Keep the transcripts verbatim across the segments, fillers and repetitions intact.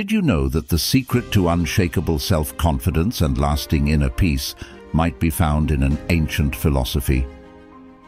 Did you know that the secret to unshakable self-confidence and lasting inner peace might be found in an ancient philosophy?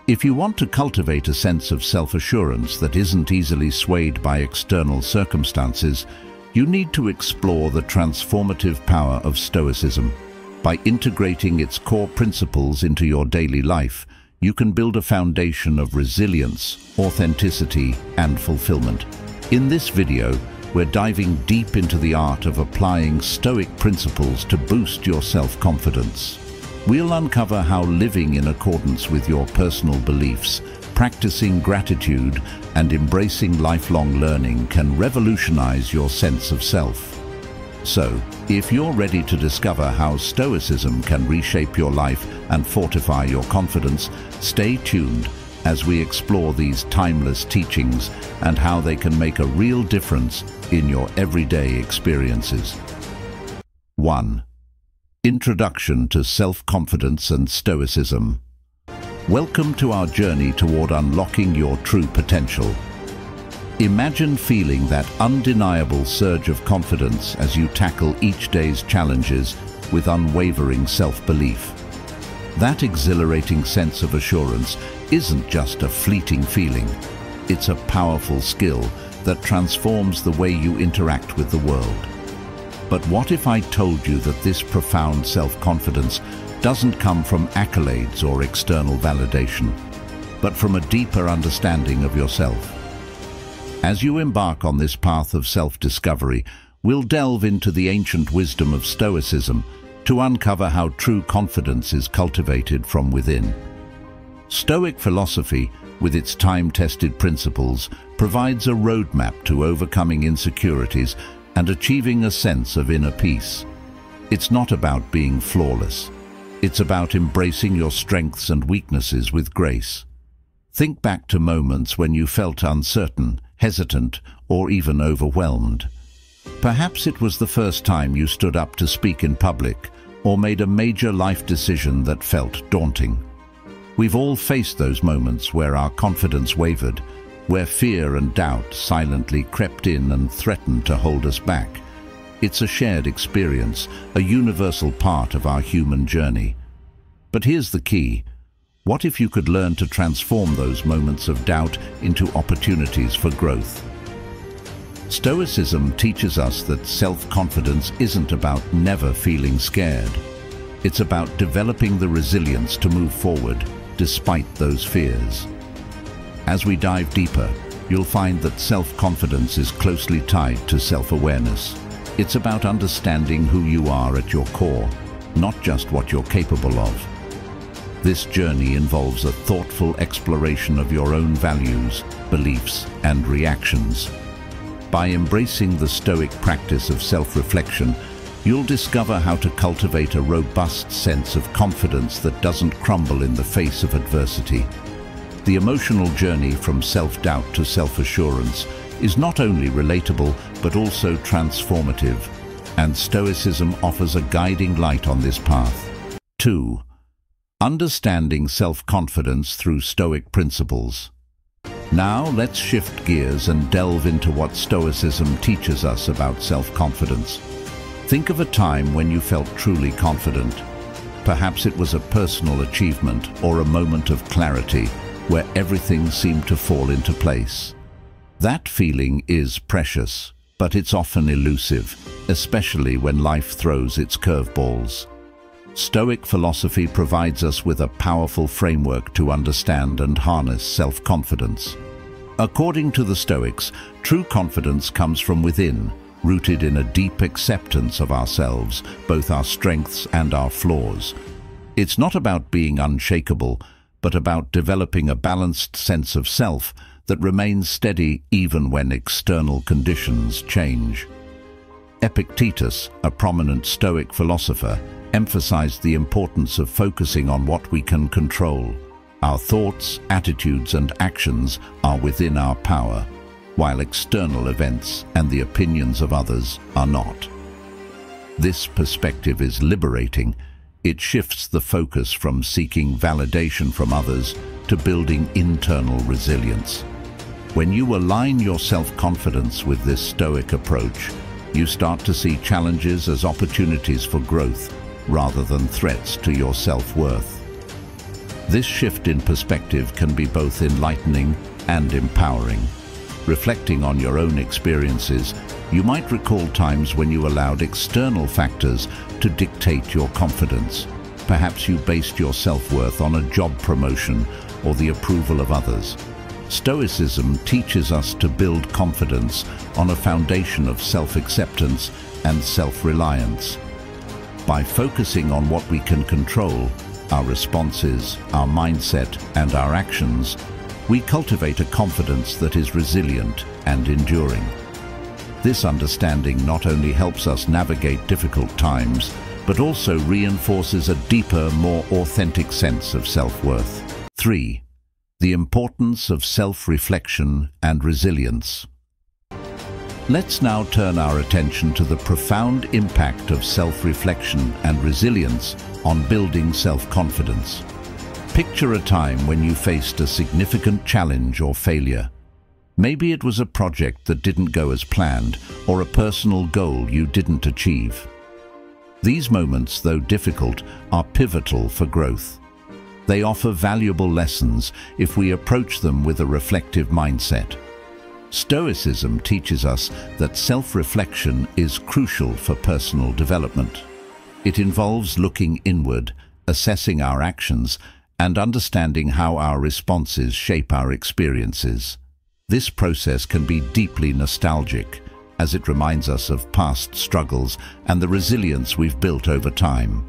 If you want to cultivate a sense of self-assurance that isn't easily swayed by external circumstances, you need to explore the transformative power of Stoicism. By integrating its core principles into your daily life, you can build a foundation of resilience, authenticity, and fulfillment. In this video, we're diving deep into the art of applying Stoic principles to boost your self-confidence. We'll uncover how living in accordance with your personal beliefs, practicing gratitude, and embracing lifelong learning can revolutionize your sense of self. So, if you're ready to discover how Stoicism can reshape your life and fortify your confidence, stay tuned as we explore these timeless teachings and how they can make a real difference in your everyday experiences. one. Introduction to Self-Confidence and Stoicism. Welcome to our journey toward unlocking your true potential. Imagine feeling that undeniable surge of confidence as you tackle each day's challenges with unwavering self-belief. That exhilarating sense of assurance isn't just a fleeting feeling. It's a powerful skill that transforms the way you interact with the world. But what if I told you that this profound self-confidence doesn't come from accolades or external validation, but from a deeper understanding of yourself? As you embark on this path of self-discovery, we'll delve into the ancient wisdom of Stoicism to uncover how true confidence is cultivated from within. Stoic philosophy, with its time-tested principles, provides a roadmap to overcoming insecurities and achieving a sense of inner peace. It's not about being flawless. It's about embracing your strengths and weaknesses with grace. Think back to moments when you felt uncertain, hesitant, or even overwhelmed. Perhaps it was the first time you stood up to speak in public or made a major life decision that felt daunting. We've all faced those moments where our confidence wavered, where fear and doubt silently crept in and threatened to hold us back. It's a shared experience, a universal part of our human journey. But here's the key. What if you could learn to transform those moments of doubt into opportunities for growth? Stoicism teaches us that self-confidence isn't about never feeling scared. It's about developing the resilience to move forward despite those fears. As we dive deeper, you'll find that self-confidence is closely tied to self-awareness. It's about understanding who you are at your core, not just what you're capable of. This journey involves a thoughtful exploration of your own values, beliefs, and reactions. By embracing the Stoic practice of self-reflection, you'll discover how to cultivate a robust sense of confidence that doesn't crumble in the face of adversity. The emotional journey from self-doubt to self-assurance is not only relatable, but also transformative, and Stoicism offers a guiding light on this path. two. Understanding self-confidence through Stoic principles. Now let's shift gears and delve into what Stoicism teaches us about self-confidence. Think of a time when you felt truly confident. Perhaps it was a personal achievement or a moment of clarity, where everything seemed to fall into place. That feeling is precious, but it's often elusive, especially when life throws its curveballs. Stoic philosophy provides us with a powerful framework to understand and harness self-confidence. According to the Stoics, true confidence comes from within, rooted in a deep acceptance of ourselves, both our strengths and our flaws. It's not about being unshakable, but about developing a balanced sense of self that remains steady even when external conditions change. Epictetus, a prominent Stoic philosopher, emphasized the importance of focusing on what we can control. Our thoughts, attitudes, and actions are within our power, while external events and the opinions of others are not. This perspective is liberating. It shifts the focus from seeking validation from others to building internal resilience. When you align your self-confidence with this Stoic approach, you start to see challenges as opportunities for growth rather than threats to your self-worth. This shift in perspective can be both enlightening and empowering. Reflecting on your own experiences, you might recall times when you allowed external factors to dictate your confidence. Perhaps you based your self-worth on a job promotion or the approval of others. Stoicism teaches us to build confidence on a foundation of self-acceptance and self-reliance. By focusing on what we can control, our responses, our mindset, and our actions, we cultivate a confidence that is resilient and enduring. This understanding not only helps us navigate difficult times, but also reinforces a deeper, more authentic sense of self-worth. Three. The importance of self-reflection and resilience. Let's now turn our attention to the profound impact of self-reflection and resilience on building self-confidence. Picture a time when you faced a significant challenge or failure. Maybe it was a project that didn't go as planned, or a personal goal you didn't achieve. These moments, though difficult, are pivotal for growth. They offer valuable lessons if we approach them with a reflective mindset. Stoicism teaches us that self-reflection is crucial for personal development. It involves looking inward, assessing our actions, and understanding how our responses shape our experiences. This process can be deeply nostalgic, as it reminds us of past struggles and the resilience we've built over time.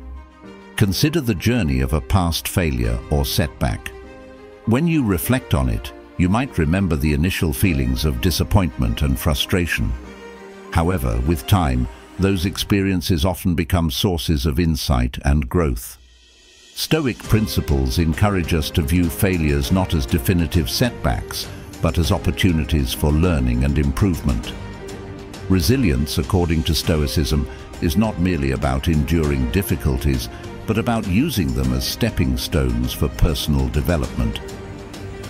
Consider the journey of a past failure or setback. When you reflect on it, you might remember the initial feelings of disappointment and frustration. However, with time, those experiences often become sources of insight and growth. Stoic principles encourage us to view failures not as definitive setbacks, but as opportunities for learning and improvement. Resilience, according to Stoicism, is not merely about enduring difficulties, but about using them as stepping stones for personal development.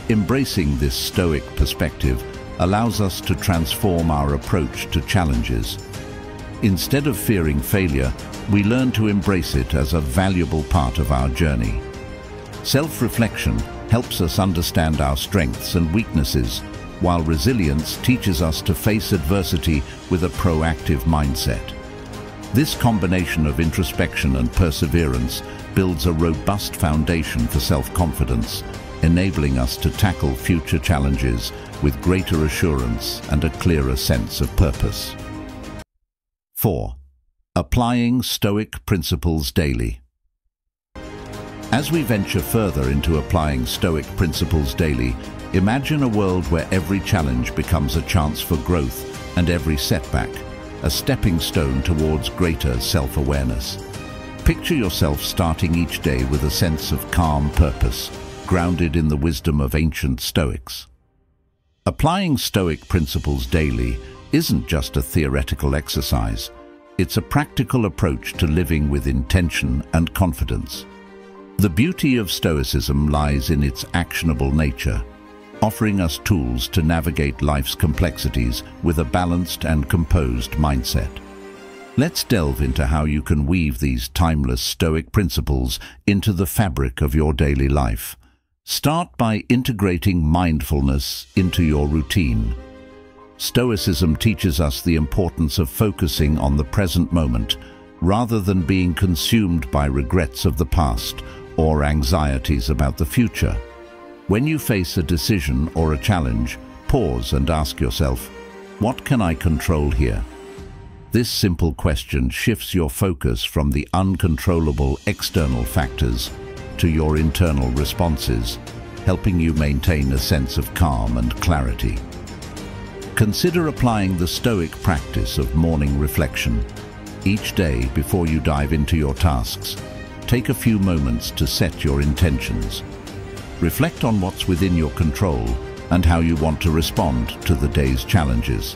Embracing this Stoic perspective allows us to transform our approach to challenges. Instead of fearing failure, we learn to embrace it as a valuable part of our journey. Self-reflection helps us understand our strengths and weaknesses, while resilience teaches us to face adversity with a proactive mindset. This combination of introspection and perseverance builds a robust foundation for self-confidence, enabling us to tackle future challenges with greater assurance and a clearer sense of purpose. Four. Applying Stoic principles daily. As we venture further into applying Stoic principles daily, imagine a world where every challenge becomes a chance for growth and every setback a stepping stone towards greater self-awareness. Picture yourself starting each day with a sense of calm purpose, grounded in the wisdom of ancient Stoics. Applying Stoic principles daily isn't just a theoretical exercise. It's a practical approach to living with intention and confidence. The beauty of Stoicism lies in its actionable nature, offering us tools to navigate life's complexities with a balanced and composed mindset. Let's delve into how you can weave these timeless Stoic principles into the fabric of your daily life. Start by integrating mindfulness into your routine. Stoicism teaches us the importance of focusing on the present moment rather than being consumed by regrets of the past or anxieties about the future. When you face a decision or a challenge, pause and ask yourself, "What can I control here?" This simple question shifts your focus from the uncontrollable external factors to your internal responses, helping you maintain a sense of calm and clarity. Consider applying the Stoic practice of morning reflection. Each day, before you dive into your tasks, take a few moments to set your intentions. Reflect on what's within your control and how you want to respond to the day's challenges.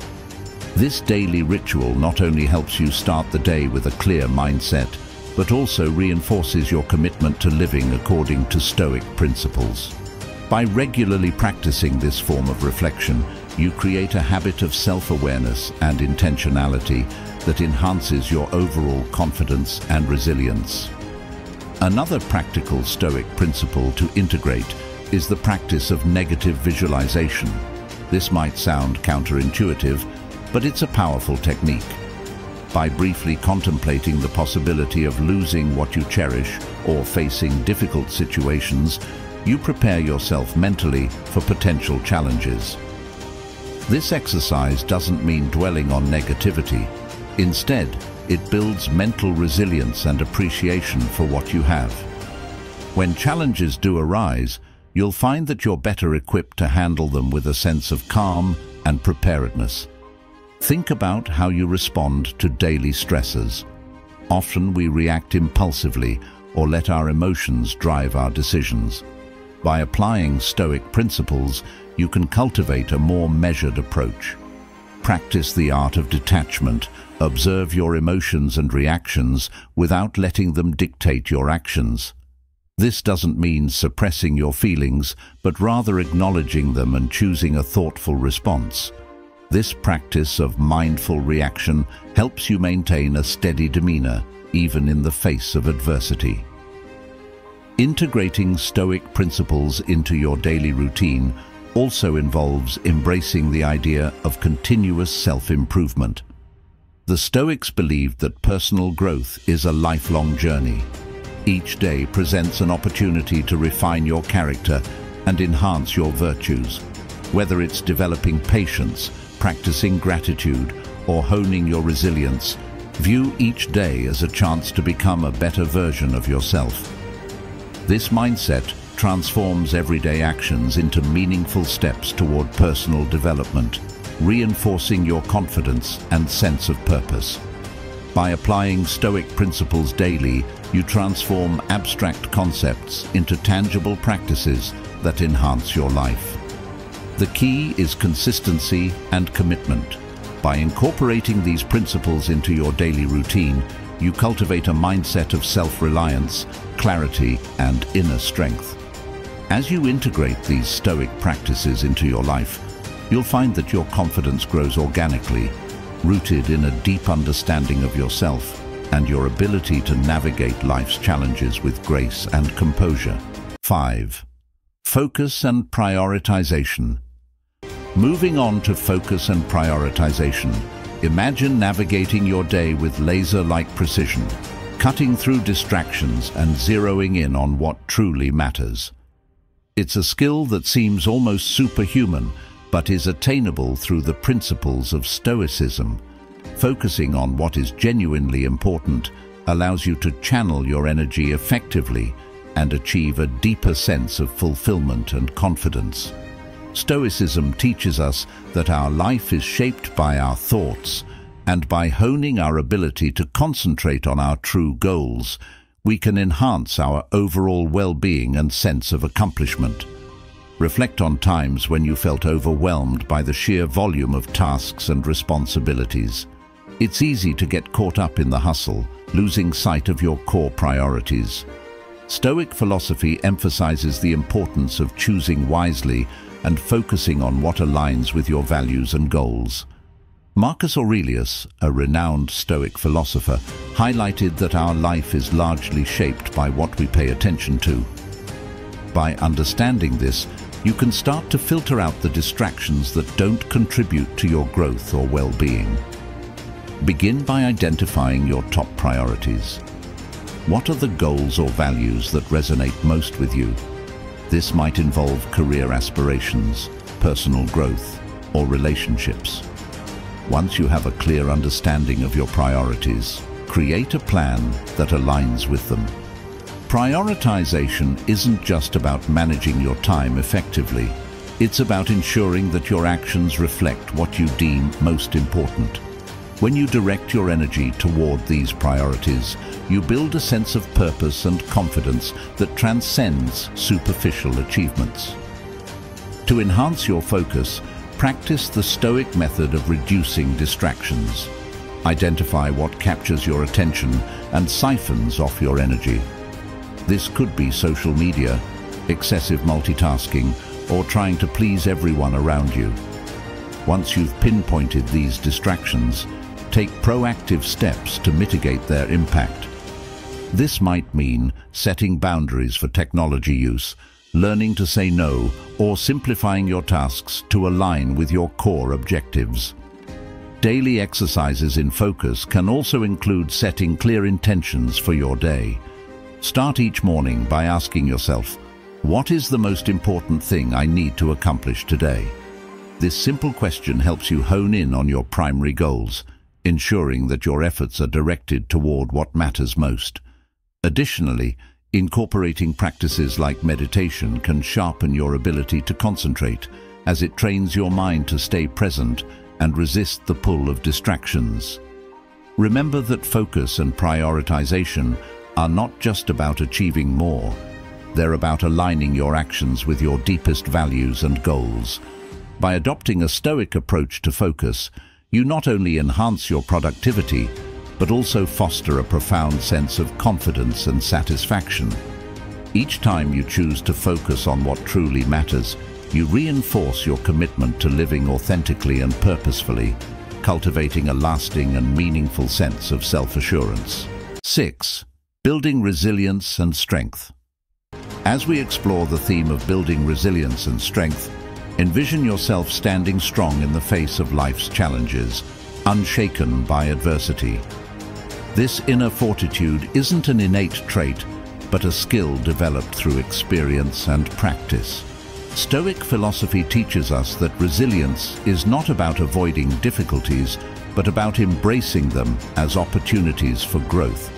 This daily ritual not only helps you start the day with a clear mindset, but also reinforces your commitment to living according to Stoic principles. By regularly practicing this form of reflection, you create a habit of self-awareness and intentionality that enhances your overall confidence and resilience. Another practical Stoic principle to integrate is the practice of negative visualization. This might sound counterintuitive, but it's a powerful technique. By briefly contemplating the possibility of losing what you cherish or facing difficult situations, you prepare yourself mentally for potential challenges. This exercise doesn't mean dwelling on negativity. Instead, it builds mental resilience and appreciation for what you have. When challenges do arise, you'll find that you're better equipped to handle them with a sense of calm and preparedness. Think about how you respond to daily stressors. Often we react impulsively or let our emotions drive our decisions. By applying Stoic principles, you can cultivate a more measured approach. Practice the art of detachment. Observe your emotions and reactions without letting them dictate your actions. This doesn't mean suppressing your feelings, but rather acknowledging them and choosing a thoughtful response. This practice of mindful reaction helps you maintain a steady demeanor, even in the face of adversity. Integrating Stoic principles into your daily routine also involves embracing the idea of continuous self-improvement. The Stoics believed that personal growth is a lifelong journey. Each day presents an opportunity to refine your character and enhance your virtues. Whether it's developing patience, practicing gratitude, or honing your resilience, view each day as a chance to become a better version of yourself. This mindset transforms everyday actions into meaningful steps toward personal development, reinforcing your confidence and sense of purpose. By applying Stoic principles daily, you transform abstract concepts into tangible practices that enhance your life. The key is consistency and commitment. By incorporating these principles into your daily routine, you cultivate a mindset of self-reliance, clarity, and inner strength. As you integrate these Stoic practices into your life, you'll find that your confidence grows organically, rooted in a deep understanding of yourself and your ability to navigate life's challenges with grace and composure. Five. Focus and prioritization. Moving on to focus and prioritization, imagine navigating your day with laser-like precision, cutting through distractions and zeroing in on what truly matters. It's a skill that seems almost superhuman, but is attainable through the principles of Stoicism. Focusing on what is genuinely important allows you to channel your energy effectively and achieve a deeper sense of fulfillment and confidence. Stoicism teaches us that our life is shaped by our thoughts, and by honing our ability to concentrate on our true goals, we can enhance our overall well-being and sense of accomplishment. Reflect on times when you felt overwhelmed by the sheer volume of tasks and responsibilities. It's easy to get caught up in the hustle, losing sight of your core priorities. Stoic philosophy emphasizes the importance of choosing wisely and focusing on what aligns with your values and goals. Marcus Aurelius, a renowned Stoic philosopher, highlighted that our life is largely shaped by what we pay attention to. By understanding this, you can start to filter out the distractions that don't contribute to your growth or well-being. Begin by identifying your top priorities. What are the goals or values that resonate most with you? This might involve career aspirations, personal growth, or relationships. Once you have a clear understanding of your priorities, create a plan that aligns with them. Prioritization isn't just about managing your time effectively. It's about ensuring that your actions reflect what you deem most important. When you direct your energy toward these priorities, you build a sense of purpose and confidence that transcends superficial achievements. To enhance your focus, practice the Stoic method of reducing distractions. Identify what captures your attention and siphons off your energy. This could be social media, excessive multitasking, or trying to please everyone around you. Once you've pinpointed these distractions, take proactive steps to mitigate their impact. This might mean setting boundaries for technology use, learning to say no, or simplifying your tasks to align with your core objectives. Daily exercises in focus can also include setting clear intentions for your day. Start each morning by asking yourself, what is the most important thing I need to accomplish today? This simple question helps you hone in on your primary goals, ensuring that your efforts are directed toward what matters most. Additionally, incorporating practices like meditation can sharpen your ability to concentrate, as it trains your mind to stay present and resist the pull of distractions. Remember that focus and prioritization are not just about achieving more. They're about aligning your actions with your deepest values and goals. By adopting a stoic approach to focus, you not only enhance your productivity, but also foster a profound sense of confidence and satisfaction. Each time you choose to focus on what truly matters, you reinforce your commitment to living authentically and purposefully, cultivating a lasting and meaningful sense of self-assurance. Six. Building resilience and strength. As we explore the theme of building resilience and strength, envision yourself standing strong in the face of life's challenges, unshaken by adversity. This inner fortitude isn't an innate trait, but a skill developed through experience and practice. Stoic philosophy teaches us that resilience is not about avoiding difficulties, but about embracing them as opportunities for growth.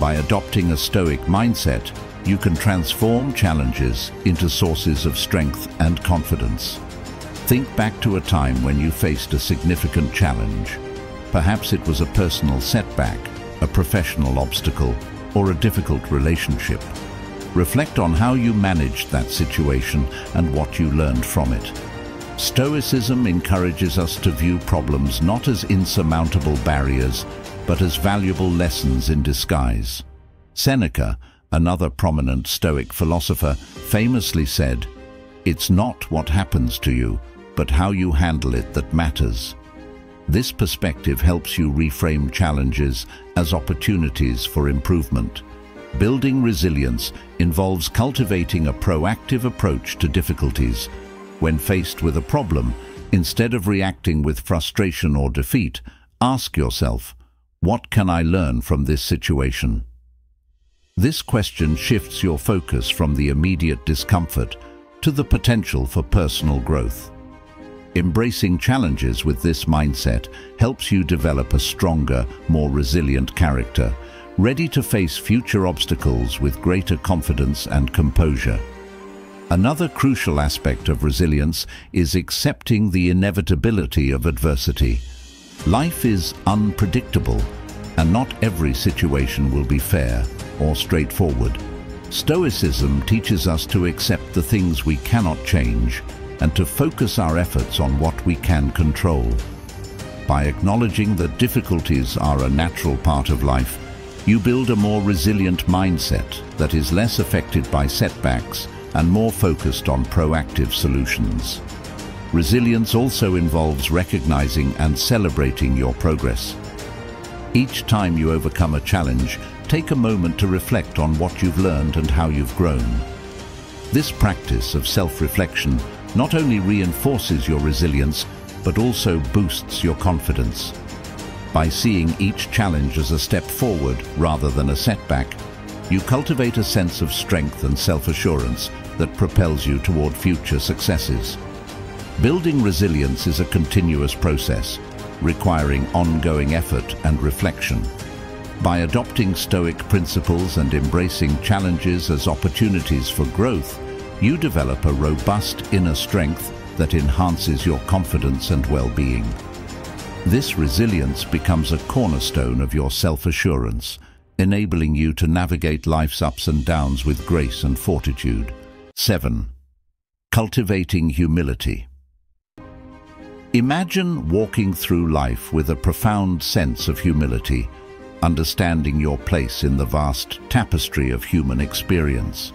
By adopting a Stoic mindset, you can transform challenges into sources of strength and confidence. Think back to a time when you faced a significant challenge. Perhaps it was a personal setback, a professional obstacle, or a difficult relationship. Reflect on how you managed that situation and what you learned from it. Stoicism encourages us to view problems not as insurmountable barriers, but as valuable lessons in disguise. Seneca, another prominent Stoic philosopher, famously said, "It's not what happens to you, but how you handle it that matters." This perspective helps you reframe challenges as opportunities for improvement. Building resilience involves cultivating a proactive approach to difficulties. When faced with a problem, instead of reacting with frustration or defeat, ask yourself, what can I learn from this situation? This question shifts your focus from the immediate discomfort to the potential for personal growth. Embracing challenges with this mindset helps you develop a stronger, more resilient character, ready to face future obstacles with greater confidence and composure. Another crucial aspect of resilience is accepting the inevitability of adversity. Life is unpredictable, and not every situation will be fair or straightforward. Stoicism teaches us to accept the things we cannot change and to focus our efforts on what we can control. By acknowledging that difficulties are a natural part of life, you build a more resilient mindset that is less affected by setbacks and more focused on proactive solutions. Resilience also involves recognizing and celebrating your progress. Each time you overcome a challenge, take a moment to reflect on what you've learned and how you've grown. This practice of self-reflection not only reinforces your resilience, but also boosts your confidence. By seeing each challenge as a step forward rather than a setback, you cultivate a sense of strength and self-assurance that propels you toward future successes. Building resilience is a continuous process, requiring ongoing effort and reflection. By adopting Stoic principles and embracing challenges as opportunities for growth, you develop a robust inner strength that enhances your confidence and well-being. This resilience becomes a cornerstone of your self-assurance, enabling you to navigate life's ups and downs with grace and fortitude. Seven. Cultivating humility. Imagine walking through life with a profound sense of humility, understanding your place in the vast tapestry of human experience.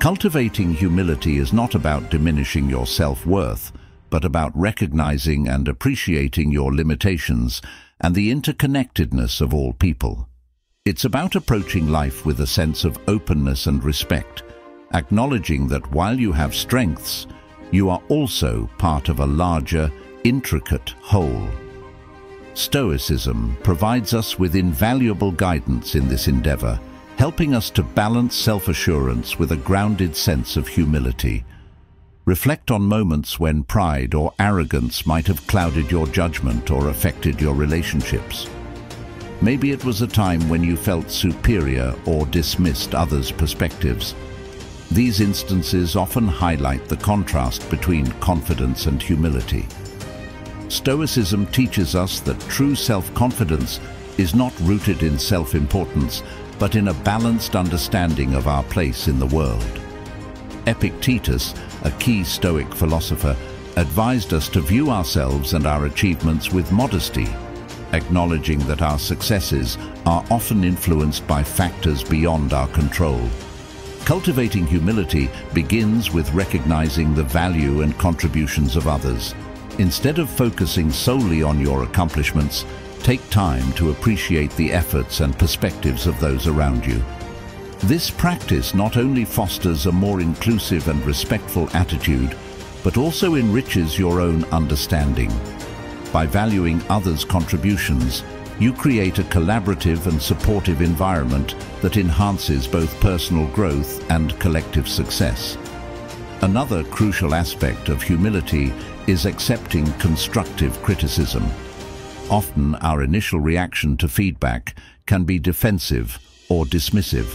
Cultivating humility is not about diminishing your self-worth, but about recognizing and appreciating your limitations and the interconnectedness of all people. It's about approaching life with a sense of openness and respect, acknowledging that while you have strengths, you are also part of a larger, intricate whole. Stoicism provides us with invaluable guidance in this endeavor, helping us to balance self-assurance with a grounded sense of humility. Reflect on moments when pride or arrogance might have clouded your judgment or affected your relationships. Maybe it was a time when you felt superior or dismissed others' perspectives. These instances often highlight the contrast between confidence and humility. Stoicism teaches us that true self-confidence is not rooted in self-importance, but in a balanced understanding of our place in the world. Epictetus, a key Stoic philosopher, advised us to view ourselves and our achievements with modesty, acknowledging that our successes are often influenced by factors beyond our control. Cultivating humility begins with recognizing the value and contributions of others. Instead of focusing solely on your accomplishments, take time to appreciate the efforts and perspectives of those around you. This practice not only fosters a more inclusive and respectful attitude, but also enriches your own understanding. By valuing others' contributions, you create a collaborative and supportive environment that enhances both personal growth and collective success. Another crucial aspect of humility is accepting constructive criticism. Often, our initial reaction to feedback can be defensive or dismissive.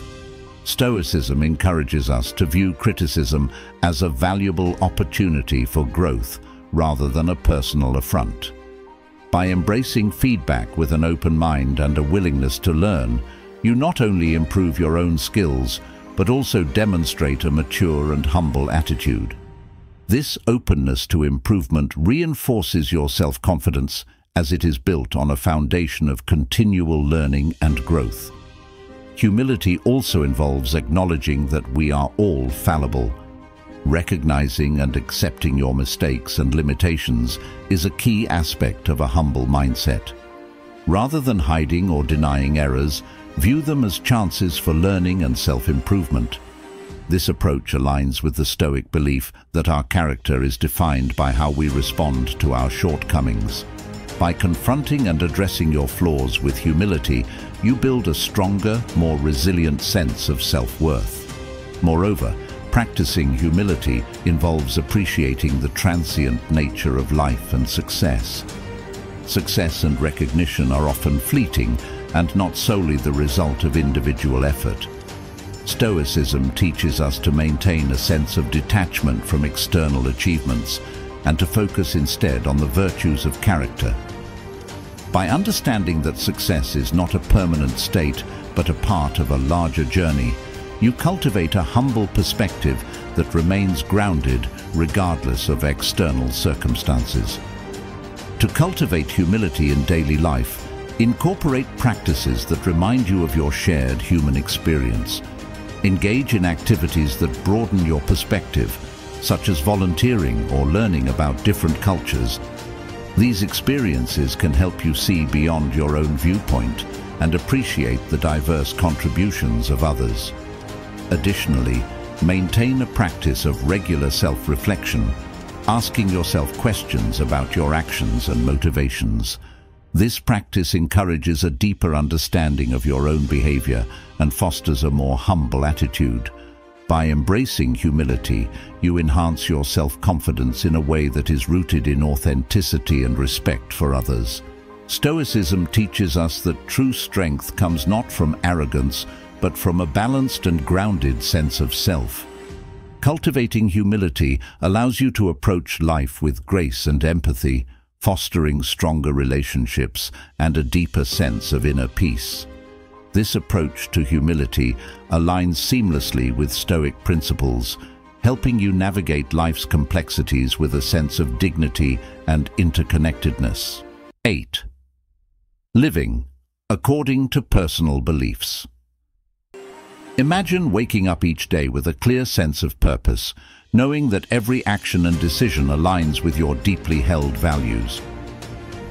Stoicism encourages us to view criticism as a valuable opportunity for growth rather than a personal affront. By embracing feedback with an open mind and a willingness to learn, you not only improve your own skills, but also demonstrate a mature and humble attitude. This openness to improvement reinforces your self-confidence, as it is built on a foundation of continual learning and growth. Humility also involves acknowledging that we are all fallible. Recognizing and accepting your mistakes and limitations is a key aspect of a humble mindset. Rather than hiding or denying errors, view them as chances for learning and self-improvement. This approach aligns with the Stoic belief that our character is defined by how we respond to our shortcomings. By confronting and addressing your flaws with humility, you build a stronger, more resilient sense of self-worth. Moreover, practicing humility involves appreciating the transient nature of life and success. Success and recognition are often fleeting and not solely the result of individual effort. Stoicism teaches us to maintain a sense of detachment from external achievements and to focus instead on the virtues of character. By understanding that success is not a permanent state but a part of a larger journey, you cultivate a humble perspective that remains grounded regardless of external circumstances. To cultivate humility in daily life, incorporate practices that remind you of your shared human experience. Engage in activities that broaden your perspective, such as volunteering or learning about different cultures. These experiences can help you see beyond your own viewpoint and appreciate the diverse contributions of others. Additionally, maintain a practice of regular self-reflection, asking yourself questions about your actions and motivations. This practice encourages a deeper understanding of your own behavior and fosters a more humble attitude. By embracing humility, you enhance your self-confidence in a way that is rooted in authenticity and respect for others. Stoicism teaches us that true strength comes not from arrogance, but from a balanced and grounded sense of self. Cultivating humility allows you to approach life with grace and empathy, fostering stronger relationships and a deeper sense of inner peace. This approach to humility aligns seamlessly with Stoic principles, helping you navigate life's complexities with a sense of dignity and interconnectedness. eight. Living according to personal beliefs. Imagine waking up each day with a clear sense of purpose, knowing that every action and decision aligns with your deeply held values.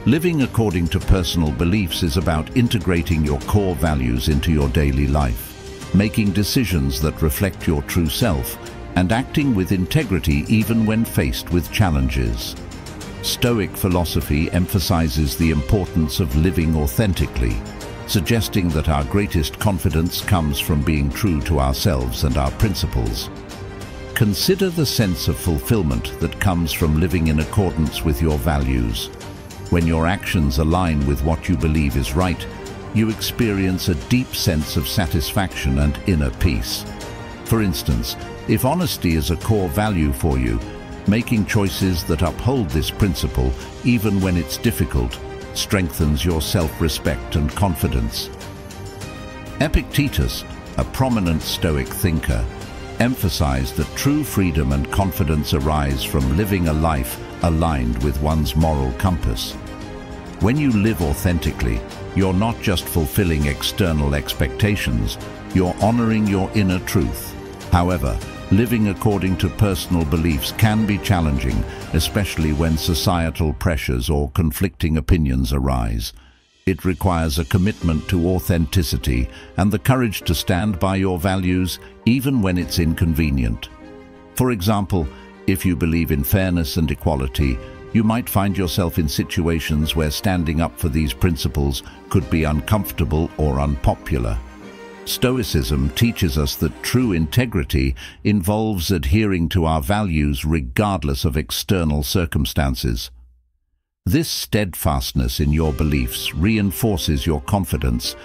Living according to personal beliefs is about integrating your core values into your daily life, making decisions that reflect your true self, and acting with integrity even when faced with challenges. Stoic philosophy emphasizes the importance of living authentically, suggesting that our greatest confidence comes from being true to ourselves and our principles. Consider the sense of fulfillment that comes from living in accordance with your values. When your actions align with what you believe is right, you experience a deep sense of satisfaction and inner peace. For instance, if honesty is a core value for you, making choices that uphold this principle, even when it's difficult, strengthens your self-respect and confidence. Epictetus, a prominent Stoic thinker, emphasized that true freedom and confidence arise from living a life aligned with one's moral compass. When you live authentically, you're not just fulfilling external expectations, you're honoring your inner truth. However, living according to personal beliefs can be challenging, especially when societal pressures or conflicting opinions arise. It requires a commitment to authenticity and the courage to stand by your values, even when it's inconvenient. For example, if you believe in fairness and equality, you might find yourself in situations where standing up for these principles could be uncomfortable or unpopular. Stoicism teaches us that true integrity involves adhering to our values regardless of external circumstances. This steadfastness in your beliefs reinforces your confidence,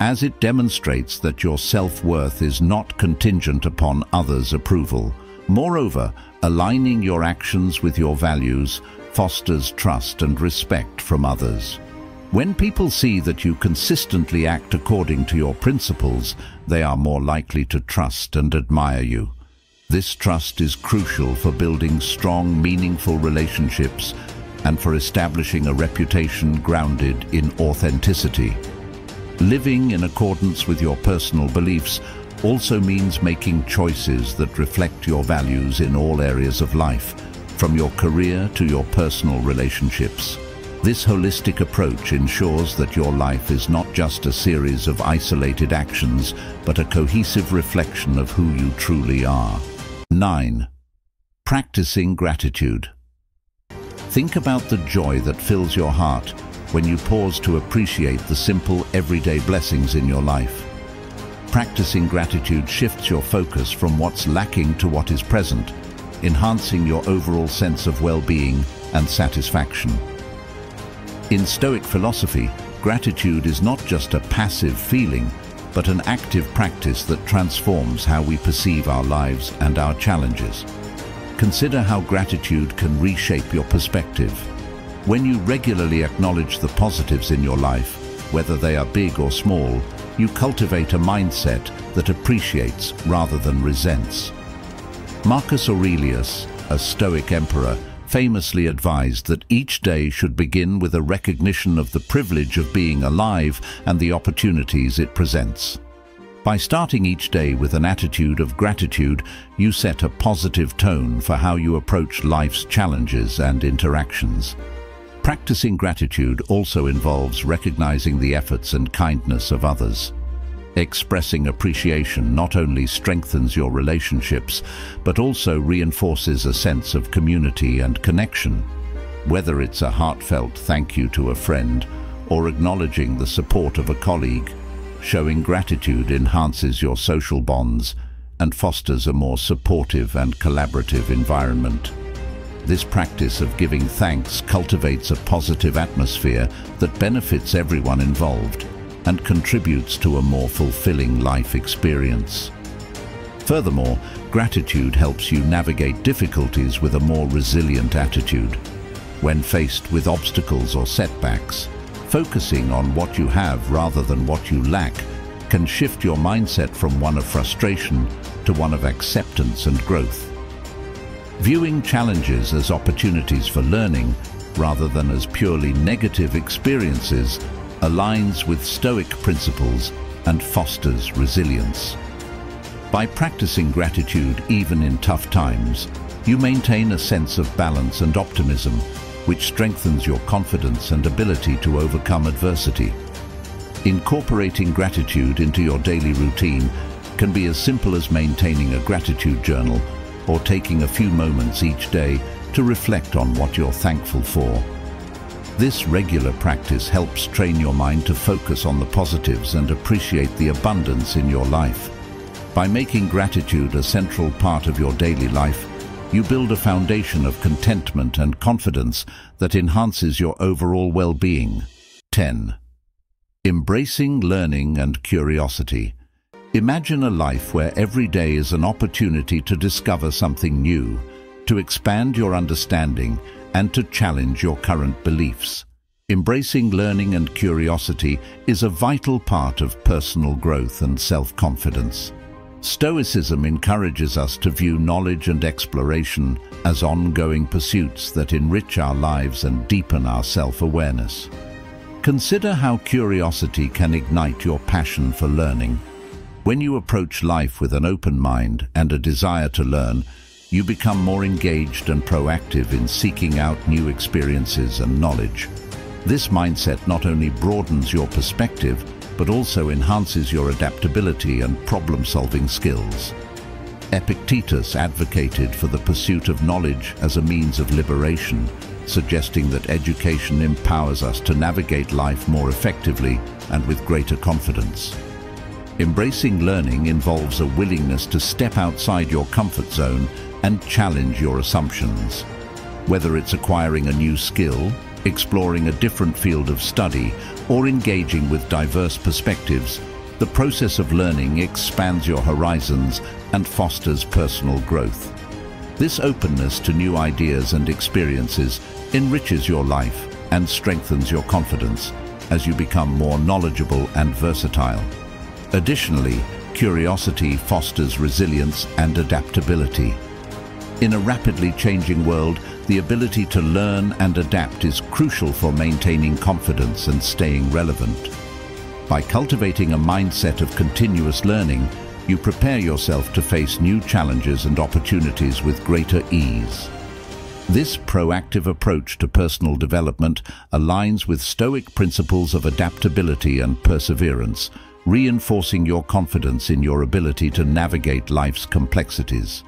as it demonstrates that your self-worth is not contingent upon others' approval. Moreover, aligning your actions with your values fosters trust and respect from others. When people see that you consistently act according to your principles, they are more likely to trust and admire you. This trust is crucial for building strong, meaningful relationships and for establishing a reputation grounded in authenticity. Living in accordance with your personal beliefs also means making choices that reflect your values in all areas of life, from your career to your personal relationships. This holistic approach ensures that your life is not just a series of isolated actions, but a cohesive reflection of who you truly are. nine. Practicing gratitude. Think about the joy that fills your heart when you pause to appreciate the simple, everyday blessings in your life. Practicing gratitude shifts your focus from what's lacking to what is present, enhancing your overall sense of well-being and satisfaction. In Stoic philosophy, gratitude is not just a passive feeling, but an active practice that transforms how we perceive our lives and our challenges. Consider how gratitude can reshape your perspective. When you regularly acknowledge the positives in your life, whether they are big or small, you cultivate a mindset that appreciates rather than resents. Marcus Aurelius, a Stoic emperor, famously advised that each day should begin with a recognition of the privilege of being alive and the opportunities it presents. By starting each day with an attitude of gratitude, you set a positive tone for how you approach life's challenges and interactions. Practicing gratitude also involves recognizing the efforts and kindness of others. Expressing appreciation not only strengthens your relationships, but also reinforces a sense of community and connection. Whether it's a heartfelt thank you to a friend or acknowledging the support of a colleague, showing gratitude enhances your social bonds and fosters a more supportive and collaborative environment. This practice of giving thanks cultivates a positive atmosphere that benefits everyone involved and contributes to a more fulfilling life experience. Furthermore, gratitude helps you navigate difficulties with a more resilient attitude. When faced with obstacles or setbacks, focusing on what you have rather than what you lack can shift your mindset from one of frustration to one of acceptance and growth. Viewing challenges as opportunities for learning rather than as purely negative experiences aligns with Stoic principles and fosters resilience. By practicing gratitude even in tough times, you maintain a sense of balance and optimism, which strengthens your confidence and ability to overcome adversity. Incorporating gratitude into your daily routine can be as simple as maintaining a gratitude journal or taking a few moments each day to reflect on what you're thankful for. This regular practice helps train your mind to focus on the positives and appreciate the abundance in your life. By making gratitude a central part of your daily life, you build a foundation of contentment and confidence that enhances your overall well-being. ten. Embracing learning and curiosity. Imagine a life where every day is an opportunity to discover something new, to expand your understanding, and to challenge your current beliefs. Embracing learning and curiosity is a vital part of personal growth and self-confidence. Stoicism encourages us to view knowledge and exploration as ongoing pursuits that enrich our lives and deepen our self-awareness. Consider how curiosity can ignite your passion for learning. When you approach life with an open mind and a desire to learn, you become more engaged and proactive in seeking out new experiences and knowledge. This mindset not only broadens your perspective, but also enhances your adaptability and problem-solving skills. Epictetus advocated for the pursuit of knowledge as a means of liberation, suggesting that education empowers us to navigate life more effectively and with greater confidence. Embracing learning involves a willingness to step outside your comfort zone and challenge your assumptions. Whether it's acquiring a new skill, exploring a different field of study, or engaging with diverse perspectives, the process of learning expands your horizons and fosters personal growth. This openness to new ideas and experiences enriches your life and strengthens your confidence as you become more knowledgeable and versatile. Additionally, curiosity fosters resilience and adaptability. In a rapidly changing world, the ability to learn and adapt is crucial for maintaining confidence and staying relevant. By cultivating a mindset of continuous learning, you prepare yourself to face new challenges and opportunities with greater ease. This proactive approach to personal development aligns with Stoic principles of adaptability and perseverance, reinforcing your confidence in your ability to navigate life's complexities.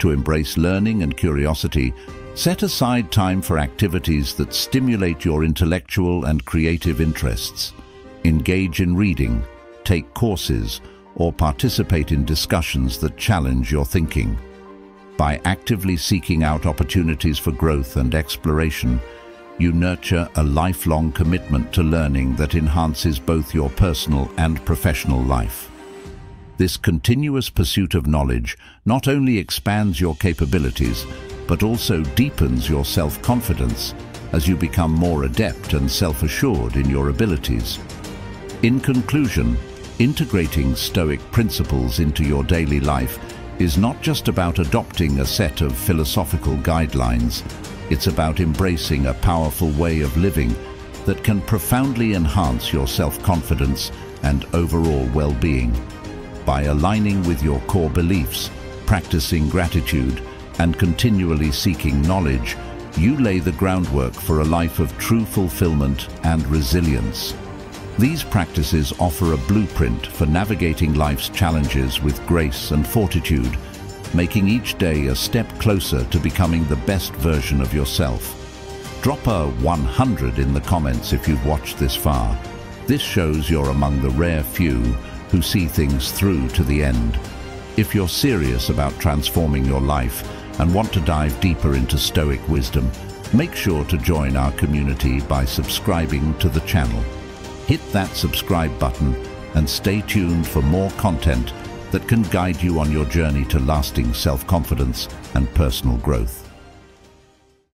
To embrace learning and curiosity, set aside time for activities that stimulate your intellectual and creative interests. Engage in reading, take courses, or participate in discussions that challenge your thinking. By actively seeking out opportunities for growth and exploration, you nurture a lifelong commitment to learning that enhances both your personal and professional life. This continuous pursuit of knowledge not only expands your capabilities, but also deepens your self-confidence as you become more adept and self-assured in your abilities. In conclusion, integrating Stoic principles into your daily life is not just about adopting a set of philosophical guidelines, it's about embracing a powerful way of living that can profoundly enhance your self-confidence and overall well-being. By aligning with your core beliefs, practicing gratitude, and continually seeking knowledge, you lay the groundwork for a life of true fulfillment and resilience. These practices offer a blueprint for navigating life's challenges with grace and fortitude, making each day a step closer to becoming the best version of yourself. Drop a one hundred in the comments if you've watched this far. This shows you're among the rare few who see things through to the end. If you're serious about transforming your life and want to dive deeper into Stoic wisdom, make sure to join our community by subscribing to the channel. Hit that subscribe button and stay tuned for more content that can guide you on your journey to lasting self-confidence and personal growth.